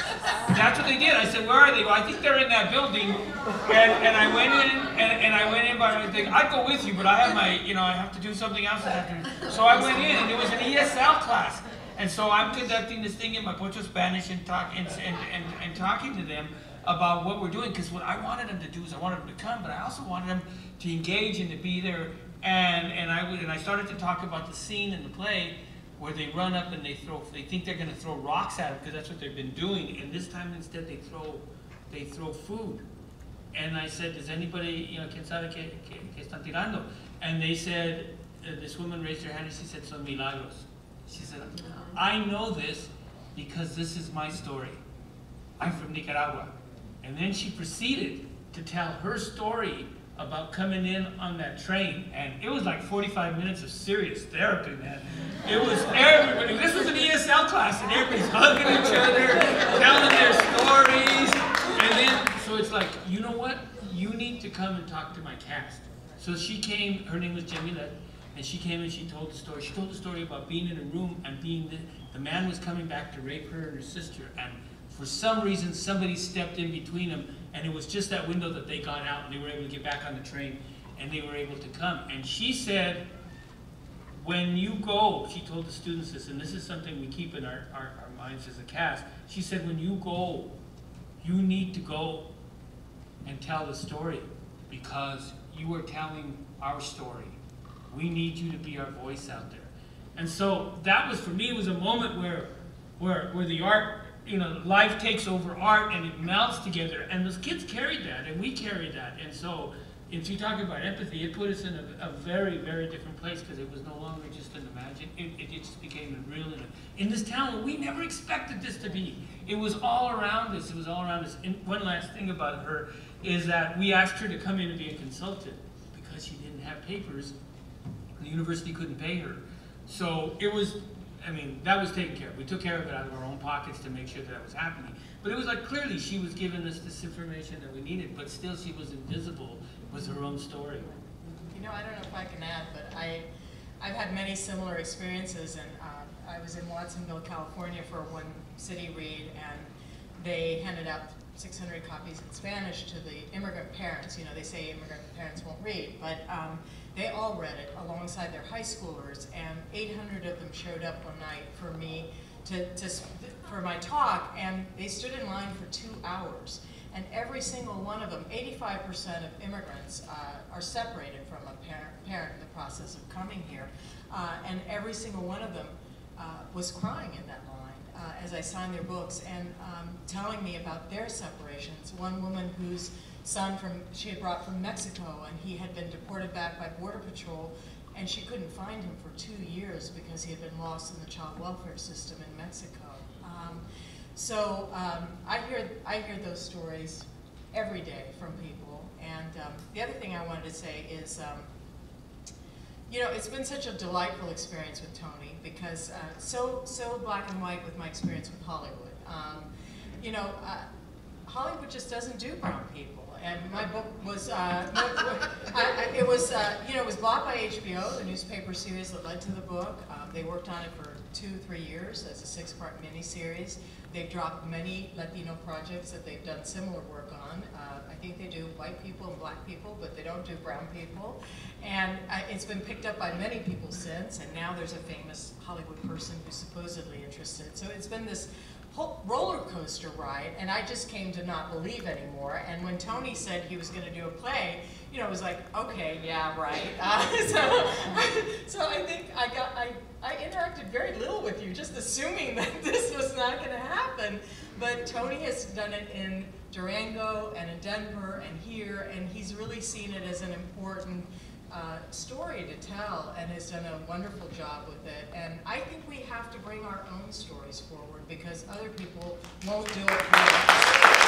That's what they did. I said, where are they? Well, I think they're in that building. And I went in, and I went in by everything. I'd go with you, but I have my, you know, I have to do something else this afternoon. So I went in, and it was an ESL class. And so I'm conducting this thing in my Puerto Spanish and talking to them about what we're doing, because what I wanted them to do is I wanted them to come, but I also wanted them to engage and to be there. And I started to talk about the scene in the play where they run up and they think they're going to throw rocks at them because that's what they've been doing, and this time instead they throw food. And I said, does anybody, you know, ¿quién sabe que están tirando? And they said, this woman raised her hand and she said, son milagros. She said, I know this because this is my story. I'm from Nicaragua. And then she proceeded to tell her story about coming in on that train. And it was like 45 minutes of serious therapy, man. It was everybody. This was an ESL class, and everybody's hugging each other, telling their stories. And then, so it's like, you know what? You need to come and talk to my cast. So she came, her name was Jamila, and she came and she told the story. She told the story about being in a room and being, the man was coming back to rape her and her sister. And for some reason, somebody stepped in between them, and it was just that window that they got out, and they were able to get back on the train, and they were able to come. And she said, when you go, she told the students this, and this is something we keep in our minds as a cast. She said, when you go, you need to go and tell the story, because you are telling our story. We need you to be our voice out there. And so that was, for me, it was a moment where the art, you know, life takes over art and it melts together. And those kids carried that, and we carried that. And so, if you talk about empathy, it put us in a very, very different place, because it was no longer just an imagine. It just became a real, in this town, we never expected this to be. It was all around us. It was all around us. And one last thing about her is that we asked her to come in and be a consultant because she didn't have papers. The university couldn't pay her. So it was, I mean, that was taken care of. We took care of it out of our own pockets to make sure that was happening. But it was like, clearly she was giving us this information that we needed, but still she was invisible with her own story. You know, I don't know if I can add, but I've had many similar experiences. And I was in Watsonville, California for one city read, and they handed out 600 copies in Spanish to the immigrant parents. You know, they say immigrant parents won't read, but they all read it alongside their high schoolers, and 800 of them showed up one night for me for my talk, and they stood in line for 2 hours. And every single one of them, 85% of immigrants are separated from a parent in the process of coming here, and every single one of them was crying in that line as I signed their books and telling me about their separations. One woman who's son she had brought from Mexico, and he had been deported back by Border Patrol, and she couldn't find him for 2 years because he had been lost in the child welfare system in Mexico. I hear those stories every day from people. And the other thing I wanted to say is, you know, it's been such a delightful experience with Tony, because so black and white with my experience with Hollywood. You know, Hollywood just doesn't do brown people. And my book was, you know, it was bought by HBO, the newspaper series that led to the book. They worked on it for 2-3 years as a 6-part miniseries. They've dropped many Latino projects that they've done similar work on. I think they do white people and black people, but they don't do brown people. And it's been picked up by many people since, and now there's a famous Hollywood person who's supposedly interested. So it's been this whole roller coaster ride, and I just came to not believe anymore. And when Tony said he was going to do a play, you know, it was like, okay, yeah, right. So I think I interacted very little with you, just assuming that this was not going to happen. But Tony has done it in Durango and in Denver and here, and he's really seen it as an important story to tell, and has done a wonderful job with it. And I think we have to bring our own stories forward, because other people won't do it for us.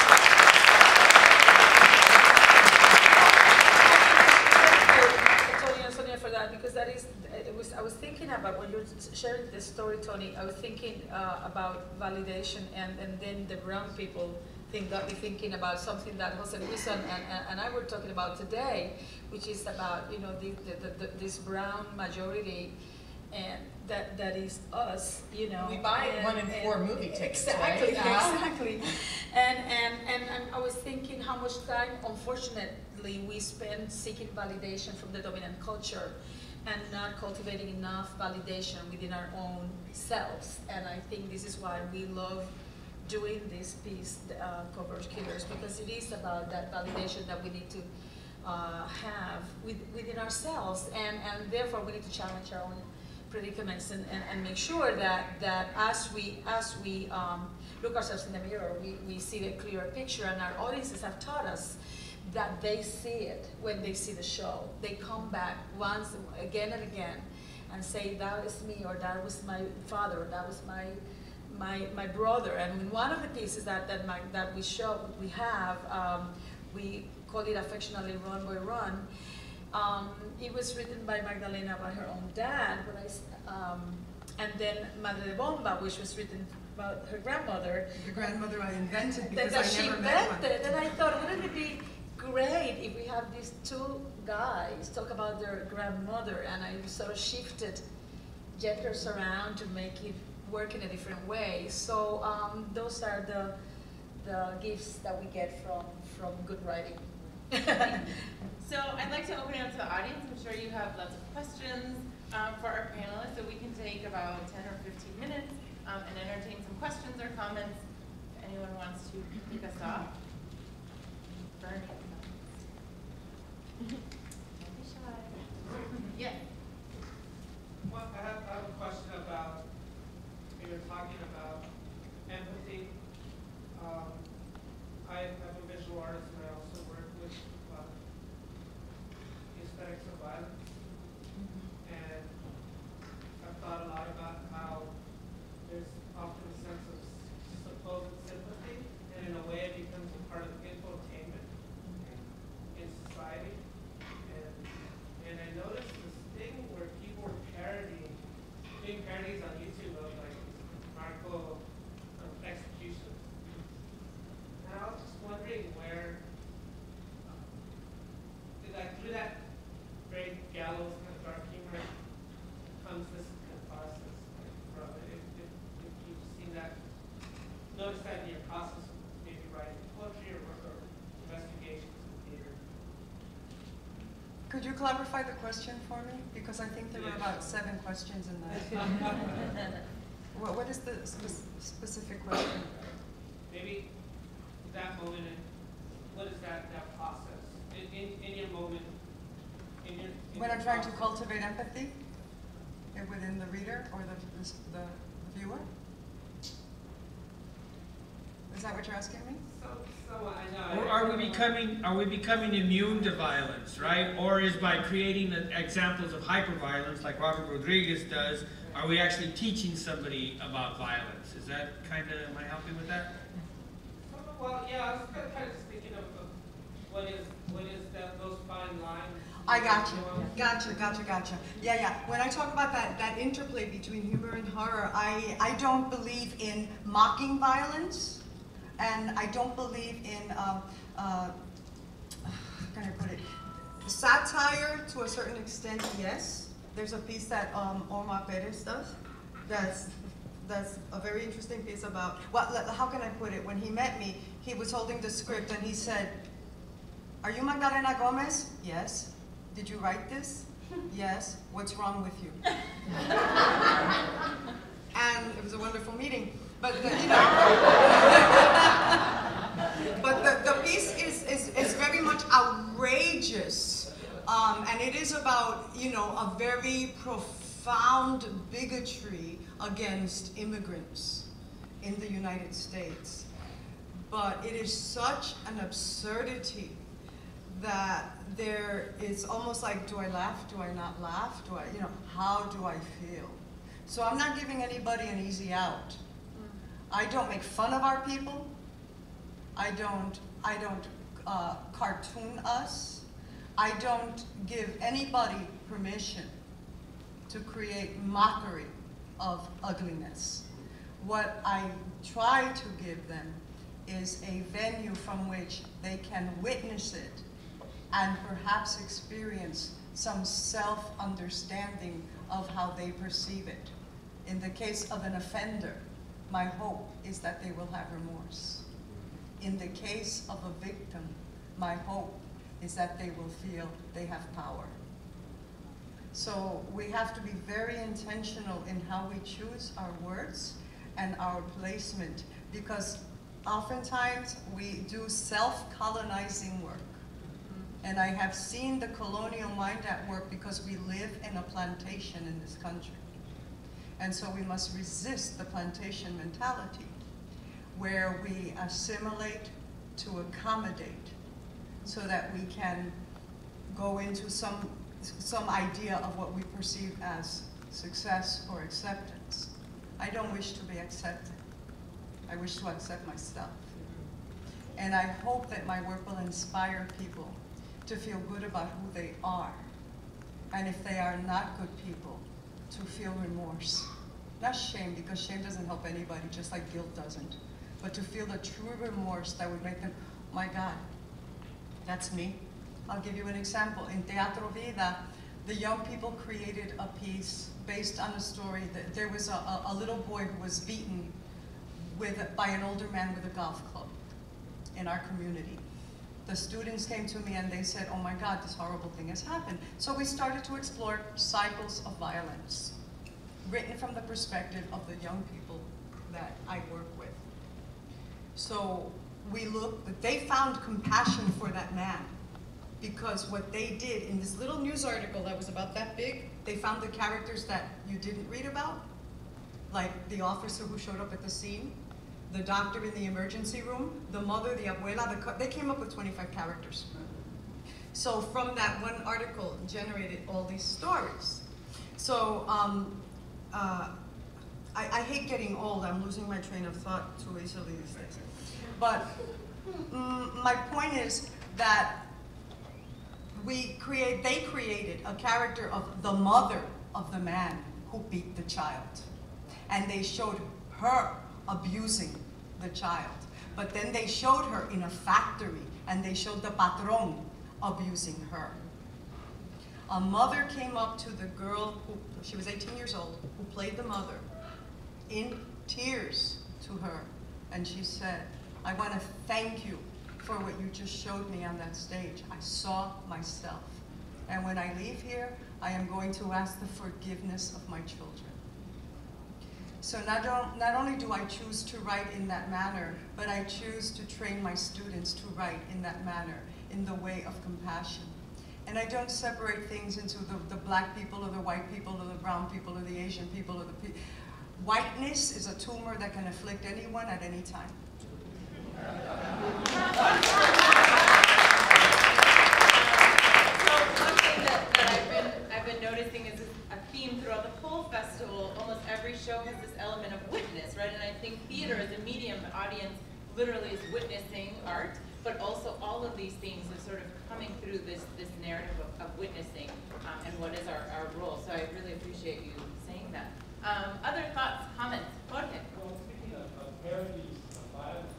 Tony and Sonia, for that, because that is, I was thinking about, when you shared the story, Tony, I was thinking about validation and then the brown people thing got me thinking about something that Jose Luis and I were talking about today, which is about, you know, this brown majority and that is us, you know. We buy one in four movie tickets. Exactly, right? Exactly. And I was thinking how much time, unfortunately, we spend seeking validation from the dominant culture and not cultivating enough validation within our own selves. And I think this is why we love doing this piece, Cockroach Killers, because it is about that validation that we need to have within ourselves, and therefore we need to challenge our own predicaments and make sure that as we look ourselves in the mirror, we see the clearer picture, and our audiences have taught us that they see it when they see the show. They come back once again and again and say, that is me, or that was my father, or that was my brother. And in one of the pieces that we show, we have, we call it affectionately Run Boy Run. It was written by Magdalena by her own dad, and then Madre de Bomba, which was written about her grandmother. The grandmother I invented because I never met one. And I thought, wouldn't it be great if we have these two guys talk about their grandmother? And I sort of shifted genders around to make it work in a different way. So those are the gifts that we get from good writing. So I'd like to open it up to the audience. I'm sure you have lots of questions for our panelists, so we can take about 10 or 15 minutes and entertain some questions or comments. If anyone wants to kick us off. Bernie. Don't be shy. Yeah. Well, I have a question about, you're talking about empathy. I'm a visual artist, and I also work with aesthetics of violence. And I've thought a lot about how there's often a sense of supposed sympathy, and in a way it becomes a part of infotainment in society. And I noticed this thing where people were doing parodies on YouTube of like execution. And I was just wondering where, through that very gallows kind of dark humor comes this catharsis from it. If you've seen that, noticed that in your process of maybe writing poetry or investigations in theater. Could you clarify the question for me? Because I think there were about 7 questions in that. What is the specific question? Maybe that moment, what is that process? In your moment, when I'm trying to cultivate empathy within the reader or the viewer? Is that what you're asking me? So I know. Or are we becoming immune to violence, right? Or is by creating examples of hyperviolence like Robert Rodriguez does, are we actually teaching somebody about violence? Is that kind of, am I helping with that? Well, yeah, I was kind of thinking of what is that, those fine lines. I gotcha. Yeah. When I talk about that interplay between humor and horror, I don't believe in mocking violence, and I don't believe in, how can I put it? Satire, to a certain extent, yes. There's a piece that Omar Perez does that's a very interesting piece about, how can I put it? When he met me, he was holding the script and he said, "Are you Magdalena Gomez?" "Yes." "Did you write this?" "Yes." "What's wrong with you?" And it was a wonderful meeting. But the piece is very much outrageous. And it is about, you know, a very profound bigotry against immigrants in the United States. But it is such an absurdity that there is almost like, do I laugh? Do I not laugh? Do I, you know, how do I feel? So I'm not giving anybody an easy out. I don't make fun of our people. I don't cartoon us. I don't give anybody permission to create mockery of ugliness. What I try to give them is a venue from which they can witness it and perhaps experience some self-understanding of how they perceive it. In the case of an offender, my hope is that they will have remorse. In the case of a victim, my hope is that they will feel they have power. So we have to be very intentional in how we choose our words and our placement, because oftentimes we do self-colonizing work. And I have seen the colonial mind at work because we live in a plantation in this country. And so we must resist the plantation mentality where we assimilate to accommodate so that we can go into some idea of what we perceive as success or acceptance. I don't wish to be accepted. I wish to accept myself. And I hope that my work will inspire people to feel good about who they are. And if they are not good people, to feel remorse. Not shame, because shame doesn't help anybody, just like guilt doesn't. But to feel the true remorse that would make them, oh my God, that's me. I'll give you an example. In Teatro Vida, the young people created a piece based on a story that there was a little boy who was beaten by an older man with a golf club in our community. The students came to me and they said, oh my God, this horrible thing has happened. So we started to explore cycles of violence, written from the perspective of the young people that I work with. So we looked, they found compassion for that man, because what they did in this little news article that was about that big, they found the characters that you didn't read about, like the officer who showed up at the scene, the doctor in the emergency room, the mother, the abuela, they came up with 25 characters. So from that one article generated all these stories. So I hate getting old. I'm losing my train of thought too easily these days. But my point is that they created a character of the mother of the man who beat the child. And they showed her abusing the child. But then they showed her in a factory, and they showed the patron abusing her. A mother came up to the girl, she was 18 years old, who played the mother, in tears to her. And she said, I want to thank you for what you just showed me on that stage. I saw myself. And when I leave here, I am going to ask the forgiveness of my children. So not only do I choose to write in that manner, but I choose to train my students to write in that manner, in the way of compassion. And I don't separate things into the black people or the white people or the brown people or the Asian people or the Whiteness is a tumor that can afflict anyone at any time. So something that I've been noticing is a theme throughout the whole festival. Almost every show has this element of witness, right? And I think theater is a medium. The audience literally is witnessing art, but also all of these things are sort of coming through this narrative of witnessing and what is our role. So I really appreciate you saying that. Other thoughts, comments? Jorge? Well, speaking of parodies of violence,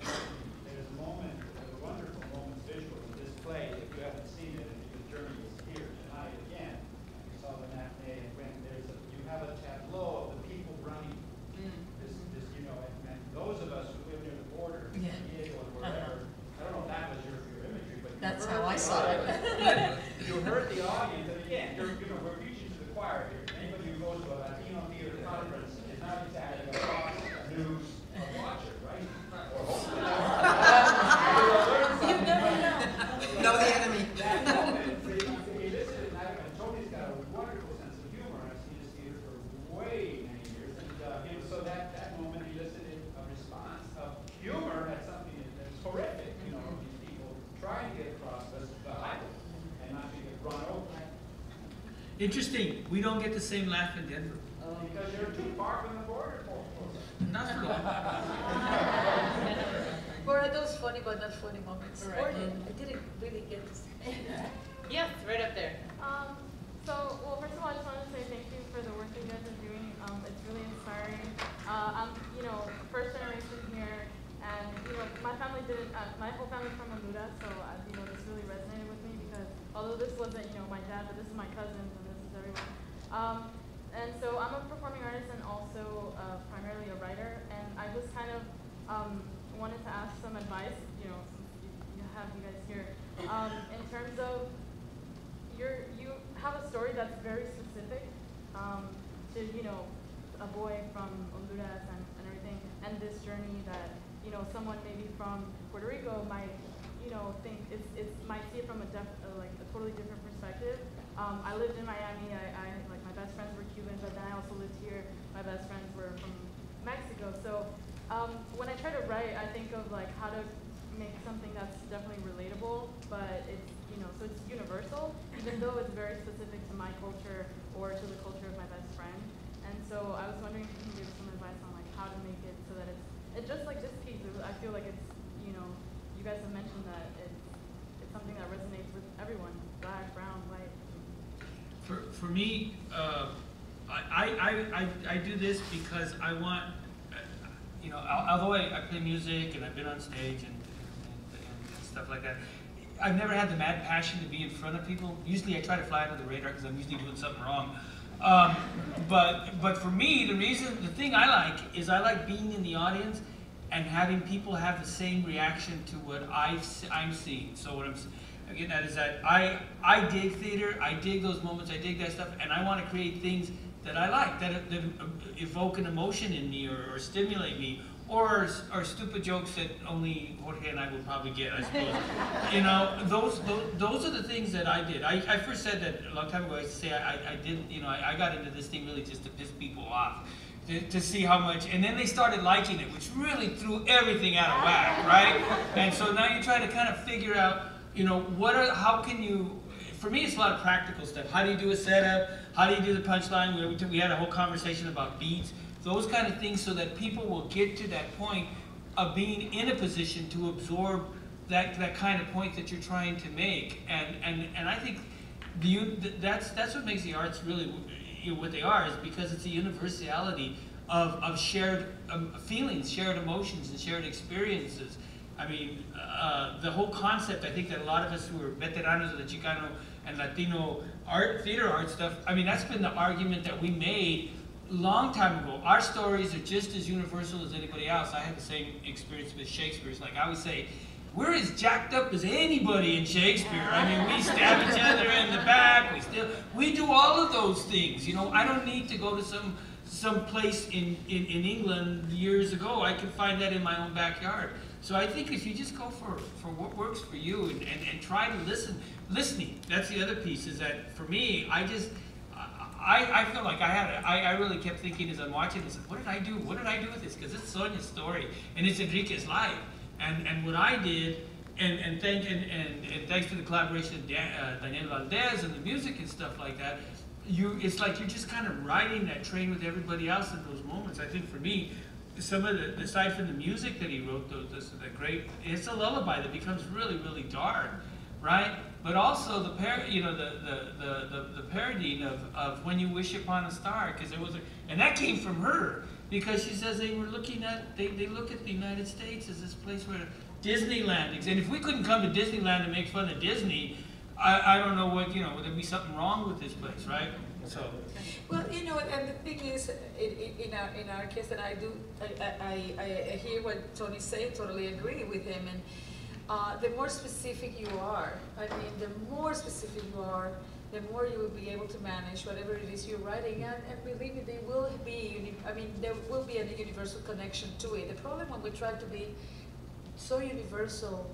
there's a moment, a wonderful moment visual in this play. If you haven't seen it, and your journey is here tonight again, you saw the matinee, and when you have a tableau of the people running. This, you know, and those of us who live near the border, yeah. Or wherever, I don't know if that was your imagery, but that's how I saw it. You heard the audience, and again, we're preaching to the choir here. Anybody who goes to a Latino theater conference is not exactly a news watcher, right? You never know. Know the enemy. He listened, and Tony's got a wonderful sense of humor. I've seen his theater for way many years, and so that moment elicited a response of humor at something that's horrific. You know, these people trying to get across the highway and not to get run over. Interesting. We don't get the same laugh in Denver. Because you're too far from the border. Not for long. Where are those funny but not funny moments? Right. I didn't really get to see that. Yeah, right up there. Well, first of all, I just want to say thank you for the work that you guys are doing. It's really inspiring. I'm, first generation here, my whole family is from Honduras, so this really resonated with me because although this wasn't my dad, but this is my cousins and this is everyone. And so I'm a performing artist and also primarily a writer, and I just kind of wanted to ask some advice, since you have you guys here, in terms of you have a story that's very specific to a boy from Honduras and everything, and this journey that someone maybe from Puerto Rico might think it's might see it from a totally different perspective. I lived in Miami. I like my best friends were Cuban, but then I also lived here. My best friends were from Mexico. So when I try to write, I think of like how to make something that's definitely relatable, but it's so it's universal, even though it's very specific to my culture or to the culture of my best friend. And so I was wondering if you can give some advice on like how to make it so that it's just like this piece. I feel like it's you guys have mentioned that it's something that resonates with everyone, black, brown, white. For me, I do this because I want although I play music and I've been on stage and stuff like that, I've never had the mad passion to be in front of people. Usually I try to fly under the radar because I'm usually doing something wrong. But for me, the thing I like is I like being in the audience and having people have the same reaction to what I'm seeing. So what I'm getting at is that I dig theater, I dig those moments, I dig that stuff, and I want to create things that I like, that evoke an emotion in me or stimulate me. Or stupid jokes that only Jorge and I will probably get, I suppose. Those are the things that I did. I first said that a long time ago. I used to say I got into this thing really just to piss people off, to see how much, and then they started liking it, which really threw everything out of whack, right? And so now you're trying to kind of figure out, how can you? For me, it's a lot of practical stuff. How do you do a setup? How do you do the punchline? We had a whole conversation about beats. Those kind of things so that people will get to that point of being in a position to absorb that kind of point that you're trying to make. And I think that's what makes the arts really what they are, is because it's a universality of shared feelings, shared emotions, and shared experiences. I mean, the whole concept, I think that a lot of us who are veteranos of the Chicano and Latino theater art stuff, I mean, that's been the argument that we made long time ago. Our stories are just as universal as anybody else. I had the same experience with Shakespeare. It's like I would say, we're as jacked up as anybody in Shakespeare. I mean, we stab each other in the back. We do all of those things. I don't need to go to some place in England years ago. I can find that in my own backyard. So I think if you just go for what works for you and try to listen. Listening, that's the other piece, is that for me, I feel like I really kept thinking as I'm watching this, what did I do? What did I do with this? Because it's Sonia's story and it's Enrique's life. And what I did, and thanks to the collaboration of Daniel Valdez and the music and stuff like that, it's like you're just kind of riding that train with everybody else in those moments. I think for me, some of the aside from the music that he wrote, it's a lullaby that becomes really, really dark, right? But also the parodying of When You Wish Upon a Star, because there was and that came from her, because she says they were looking at they look at the United States as this place where Disneyland is, and if we couldn't come to Disneyland and make fun of Disney, I don't know what there'd be something wrong with this place, right? So well, and the thing is, in our case, and I hear what Tony said, totally agree with him. And the more specific you are, the more you will be able to manage whatever it is you're writing, and believe me, there will be a universal connection to it. The problem when we try to be so universal,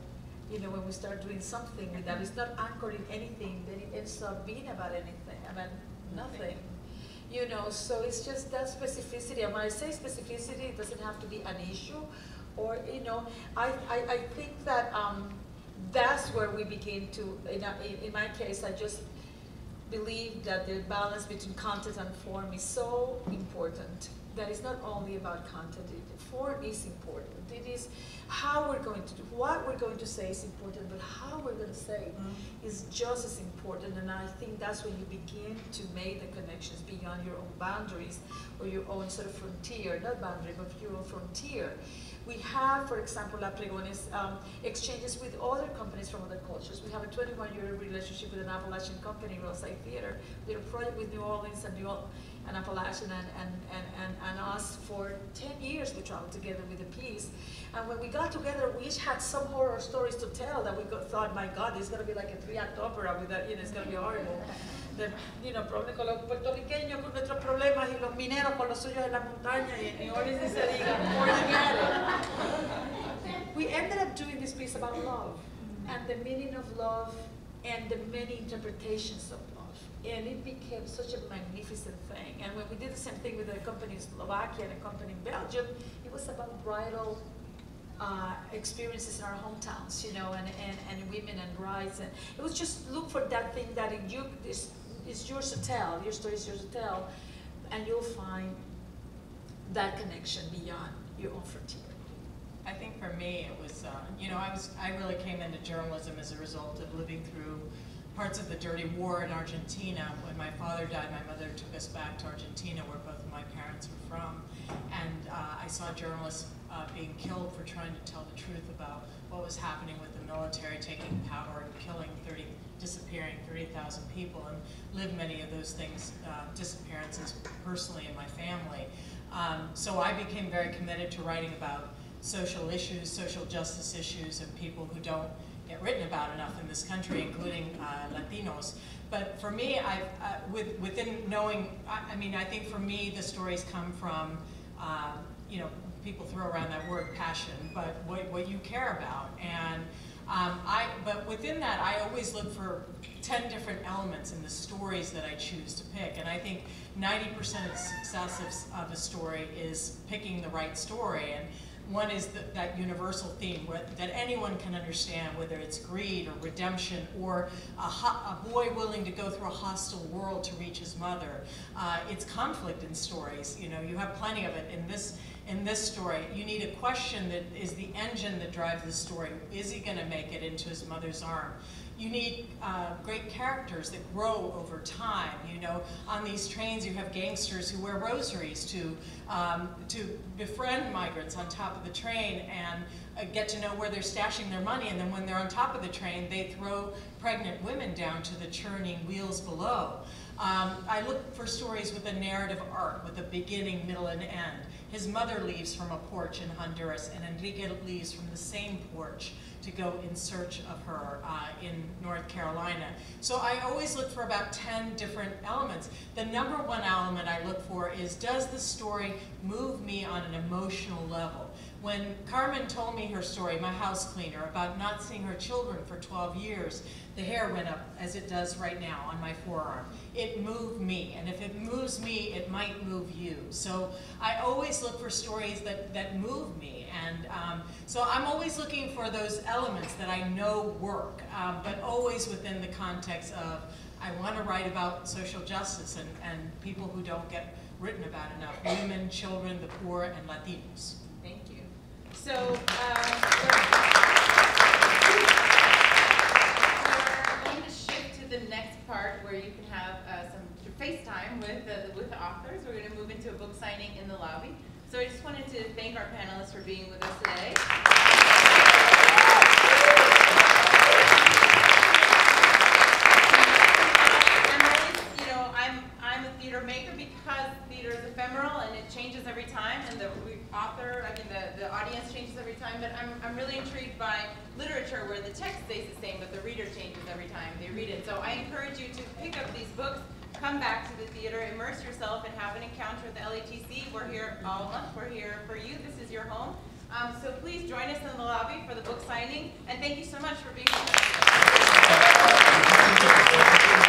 when we start doing something that is not anchored in anything, then it ends up being about anything, about nothing. So it's just that specificity. And when I say specificity, it doesn't have to be an issue. Or I think that that's where we begin to. In my case, I just believe that the balance between content and form is so important. that is not only about content. Form is important. It is how we're going to do, what we're going to say is important, but how we're going to say it is just as important. And I think that's when you begin to make the connections beyond your own boundaries or your own sort of frontier, not boundary, but your own frontier. We have, for example, La Pregones exchanges with other companies from other cultures. We have a 21-year relationship with an Appalachian company, Roadside Theatre. They are a project with New Orleans and Appalachian and us for 10 years. We traveled together with the piece. And when we got together, we each had some horror stories to tell that we thought, my God, this is going to be like a three-act opera with that, you know, it's going to be horrible. The, you know, problem con los puertorriqueños con nuestros problemas y los mineros con los suyos en las montañas y en New Orleans y se diga, more together. We ended up doing this piece about love and the meaning of love and the many interpretations of love. And it became such a magnificent thing. And when we did the same thing with a company in Slovakia and a company in Belgium, it was about bridal experiences in our hometowns, you know, and women and brides. And it was just look for that thing that is yours to tell, your story is yours to tell, and you'll find that connection beyond your own frontier. I think for me it was, you know, I really came into journalism as a result of living through parts of the Dirty War in Argentina. When my father died, my mother took us back to Argentina, where both of my parents were from, and I saw journalists being killed for trying to tell the truth about what was happening with the military taking power and killing disappearing 30,000 people, and lived many of those things, disappearances personally in my family. So I became very committed to writing about social issues, social justice issues, and people who don't get written about enough in this country, including Latinos. But for me, I think for me the stories come from, you know, people throw around that word passion, but what you care about. And but within that, I always look for 10 different elements in the stories that I choose to pick. And I think 90% of success of a story is picking the right story. And one is that universal theme that anyone can understand, whether it's greed or redemption or a boy willing to go through a hostile world to reach his mother. It's conflict in stories. You know, you have plenty of it in this. In this story, you need a question that is the engine that drives the story. Is he going to make it into his mother's arm? You need great characters that grow over time. You know, on these trains, you have gangsters who wear rosaries to befriend migrants on top of the train and get to know where they're stashing their money. And then when they're on top of the train, they throw pregnant women down to the churning wheels below. I look for stories with a narrative arc, with a beginning, middle, and end. His mother leaves from a porch in Honduras, and Enrique leaves from the same porch to go in search of her in North Carolina. So I always look for about 10 different elements. The number one element I look for is, does the story move me on an emotional level? When Carmen told me her story, my house cleaner, about not seeing her children for 12 years, the hair went up, as it does right now, on my forearm. It moved me, and if it moves me, it might move you. So I always look for stories that move me, and so I'm always looking for those elements that I know work, but always within the context of, I want to write about social justice and people who don't get written about enough, women, children, the poor, and Latinos. So I'm going to shift to the next part where you can have some FaceTime with the authors. We're going to move into a book signing in the lobby. So I just wanted to thank our panelists for being with us today. I'm a theater maker because theater is ephemeral and it changes every time, and the audience changes every time, but I'm really intrigued by literature where the text stays the same, but the reader changes every time they read it. So I encourage you to pick up these books, come back to the theater, immerse yourself, and have an encounter with the LATC. We're here all month, we're here for you, this is your home. So please join us in the lobby for the book signing, and thank you so much for being here.